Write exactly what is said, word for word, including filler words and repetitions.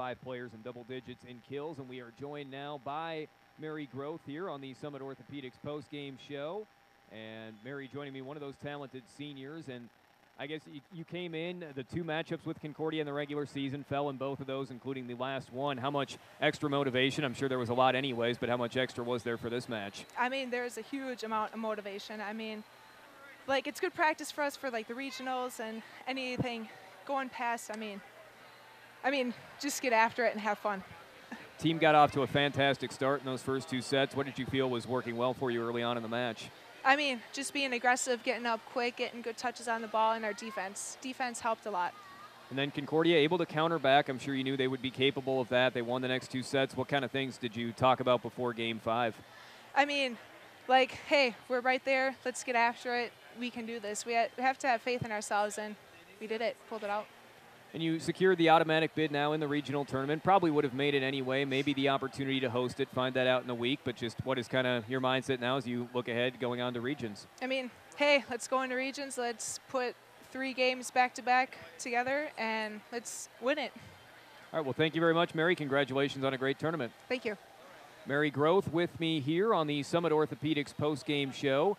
five players in double digits in kills, and we are joined now by Mary Groth here on the Summit Orthopedics postgame show. And Mary joining me, one of those talented seniors, and I guess you, you came in, the two matchups with Concordia in the regular season, fell in both of those, including the last one. How much extra motivation? I'm sure there was a lot anyways, but how much extra was there for this match? I mean, there's a huge amount of motivation. I mean, like, it's good practice for us for, like, the regionals and anything going past. I mean, I mean, just get after it and have fun. Team got off to a fantastic start in those first two sets. What did you feel was working well for you early on in the match? I mean, just being aggressive, getting up quick, getting good touches on the ball, and our defense. Defense helped a lot. And then Concordia able to counter back. I'm sure you knew they would be capable of that. They won the next two sets. What kind of things did you talk about before game five? I mean, like, hey, we're right there. Let's get after it. We can do this. We have to have faith in ourselves, and we did it, pulled it out. And you secured the automatic bid now in the regional tournament. Probably would have made it anyway. Maybe the opportunity to host it, find that out in the week. But just what is kind of your mindset now as you look ahead going on to regions? I mean, hey, let's go into regions. Let's put three games back-to-back together, and let's win it. All right, well, thank you very much, Mary. Congratulations on a great tournament. Thank you. Mary Groth with me here on the Summit Orthopedics postgame show.